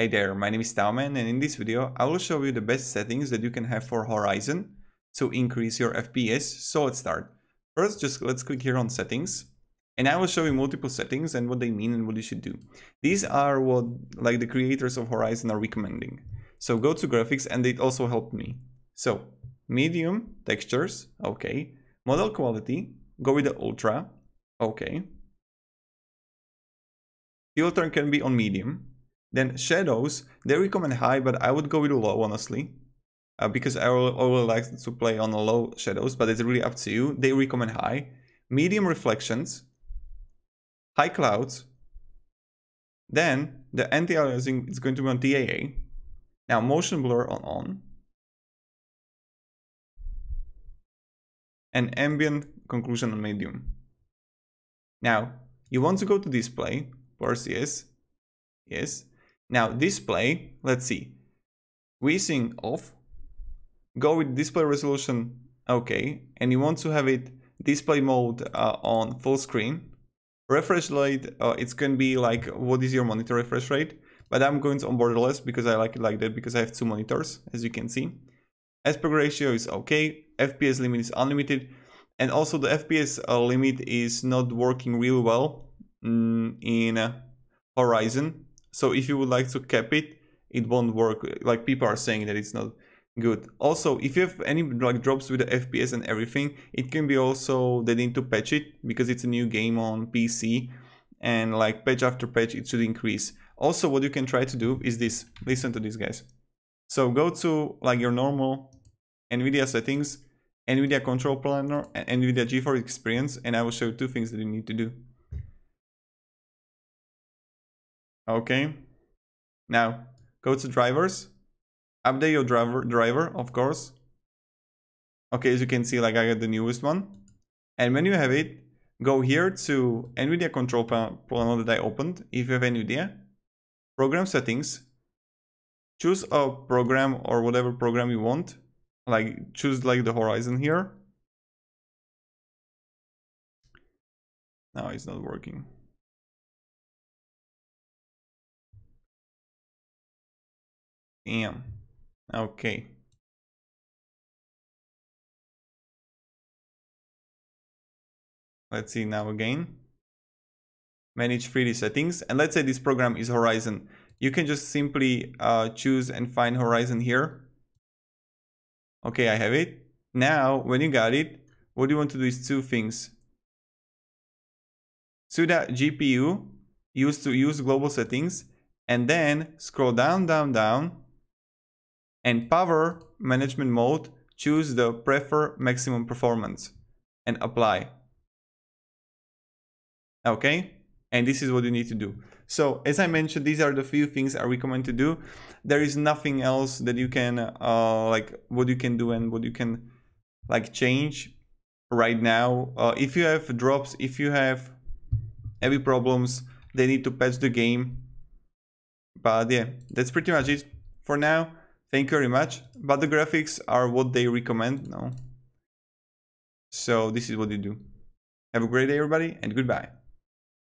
Hey there, my name is Talman, and in this video I will show you the best settings that you can have for Horizon to increase your FPS. So let's start. First, just let's click here on settings, and I will show you multiple settings and what they mean and what you should do. These are what the creators of Horizon are recommending. So go to graphics, and it also helped me. So medium, textures, okay. Model quality, go with the ultra, okay. Filter can be on medium. Then shadows, they recommend high, but I would go with low, honestly, because I always like to play on low shadows, but it's really up to you. They recommend high. Medium reflections, high clouds. Then the anti-aliasing is going to be on TAA. Now motion blur on. And ambient conclusion on medium. Now you want to go to display, of course, yes. Yes. Now display, let's see, VSync off, go with display resolution, okay, and you want to have it display mode on full screen. Refresh rate, it's going to be like what is your monitor refresh rate, but I'm going to on borderless because I like it like that because I have two monitors, as you can see. Aspect ratio is okay, FPS limit is unlimited, and also the FPS limit is not working really well in Horizon. So if you would like to cap it, it won't work. Like people are saying that it's not good. Also, if you have any drops with the FPS and everything, it can be also they need to patch it because it's a new game on PC, and like patch after patch, it should increase. Also, what you can try to do is this. Listen to this, guys. So go to like your normal NVIDIA settings, NVIDIA Control Panel, and NVIDIA GeForce Experience, and I will show you two things that you need to do. Okay, now go to drivers, update your driver, of course. Okay, as you can see, like I got the newest one. And when you have it, go here to NVIDIA Control Panel that I opened, if you have NVIDIA. Program settings, choose a program or whatever program you want, like choose like the Horizon here. No, it's not working. Damn. Okay. Let's see now again. Manage 3D settings, and let's say this program is Horizon. You can just simply choose and find Horizon here. Okay, I have it. Now, when you got it, what you want to do is two things. Sudo GPU, use global settings, and then scroll down. And power management mode, choose the prefer maximum performance and apply. Okay, and this is what you need to do. So as I mentioned, these are the few things I recommend to do. There is nothing else that you can what you can do and what you can change right now. If you have drops, if you have heavy problems, they need to patch the game. But yeah, that's pretty much it for now. Thank you very much, but the graphics are what they recommend now. So this is what you do. Have a great day, everybody, and goodbye.